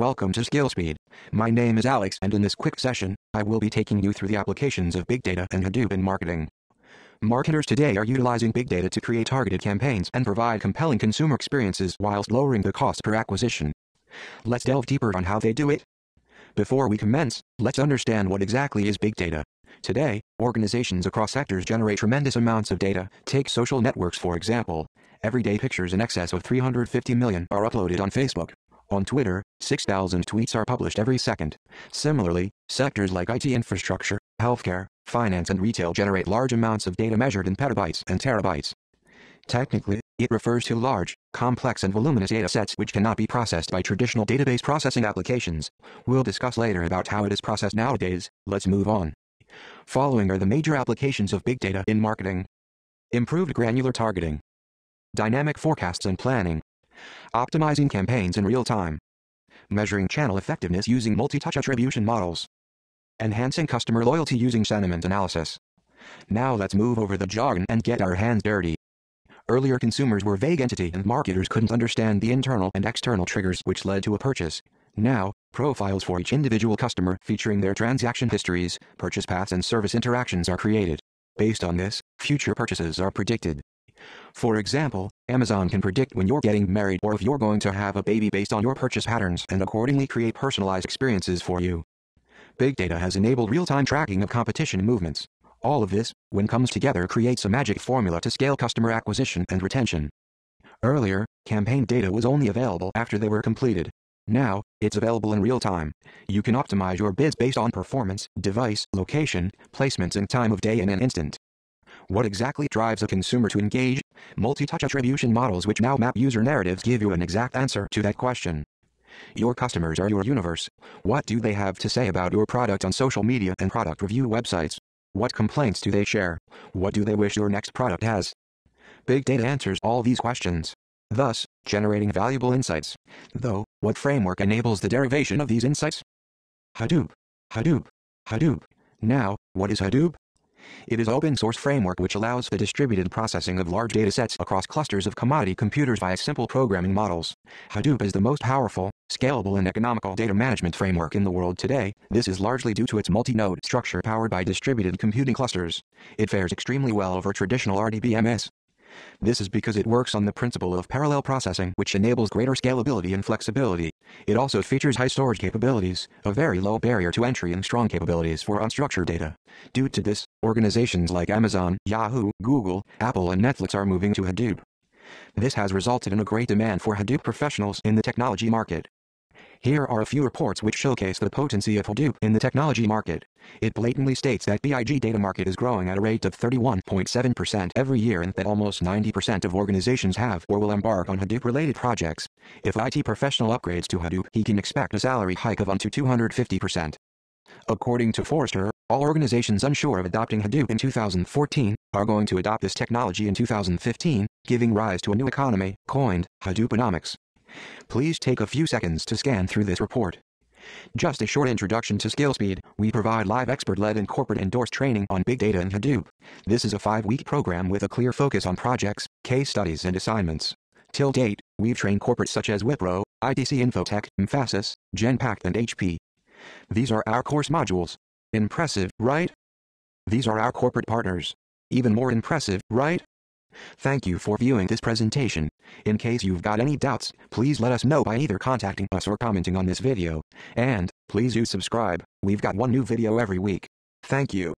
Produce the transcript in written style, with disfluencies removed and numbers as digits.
Welcome to SkillSpeed. My name is Alex, and in this quick session, I will be taking you through the applications of big data and Hadoop in marketing. Marketers today are utilizing big data to create targeted campaigns and provide compelling consumer experiences whilst lowering the cost per acquisition. Let's delve deeper on how they do it. Before we commence, let's understand what exactly is big data. Today, organizations across sectors generate tremendous amounts of data. Take social networks, for example. Every day pictures in excess of 350 million are uploaded on Facebook. On Twitter, 6,000 tweets are published every second. Similarly, sectors like IT infrastructure, healthcare, finance and retail generate large amounts of data measured in petabytes and terabytes. Technically, it refers to large, complex and voluminous data sets which cannot be processed by traditional database processing applications. We'll discuss later about how it is processed nowadays. Let's move on. Following are the major applications of big data in marketing. Improved granular targeting. Dynamic forecasts and planning. Optimizing campaigns in real time. Measuring channel effectiveness using multi-touch attribution models. Enhancing customer loyalty using sentiment analysis. Now let's move over the jargon and get our hands dirty. Earlier, consumers were vague entities and marketers couldn't understand the internal and external triggers which led to a purchase. Now, profiles for each individual customer featuring their transaction histories, purchase paths and service interactions are created. Based on this, future purchases are predicted. For example, Amazon can predict when you're getting married or if you're going to have a baby based on your purchase patterns and accordingly create personalized experiences for you. Big data has enabled real-time tracking of competition movements. All of this, when comes together, creates a magic formula to scale customer acquisition and retention. Earlier, campaign data was only available after they were completed. Now, it's available in real time. You can optimize your bids based on performance, device, location, placements and time of day in an instant. What exactly drives a consumer to engage? Multi-touch attribution models which now map user narratives give you an exact answer to that question. Your customers are your universe. What do they have to say about your product on social media and product review websites? What complaints do they share? What do they wish your next product has? Big data answers all these questions, thus generating valuable insights. Though, what framework enables the derivation of these insights? Hadoop. Hadoop. Hadoop. Now, what is Hadoop? It is an open-source framework which allows the distributed processing of large datasets across clusters of commodity computers via simple programming models. Hadoop is the most powerful, scalable and economical data management framework in the world today. This is largely due to its multi-node structure powered by distributed computing clusters. It fares extremely well over traditional RDBMS. This is because it works on the principle of parallel processing, which enables greater scalability and flexibility. It also features high storage capabilities, a very low barrier to entry and strong capabilities for unstructured data. Due to this, organizations like Amazon, Yahoo, Google, Apple and Netflix are moving to Hadoop. This has resulted in a great demand for Hadoop professionals in the technology market. Here are a few reports which showcase the potency of Hadoop in the technology market. It blatantly states that BIG data market is growing at a rate of 31.7% every year and that almost 90% of organizations have or will embark on Hadoop-related projects. If IT professional upgrades to Hadoop, he can expect a salary hike of up to 250%. According to Forrester, all organizations unsure of adopting Hadoop in 2014 are going to adopt this technology in 2015, giving rise to a new economy, coined Hadooponomics. Please take a few seconds to scan through this report. Just a short introduction to SkillSpeed. We provide live expert-led and corporate-endorsed training on big data and Hadoop. This is a 5-week program with a clear focus on projects, case studies and assignments. Till date, we've trained corporates such as Wipro, ITC Infotech, Mphasis, GenPact and HP. These are our course modules. Impressive, right? These are our corporate partners. Even more impressive, right? Thank you for viewing this presentation. In case you've got any doubts, please let us know by either contacting us or commenting on this video. And, please do subscribe. We've got one new video every week. Thank you.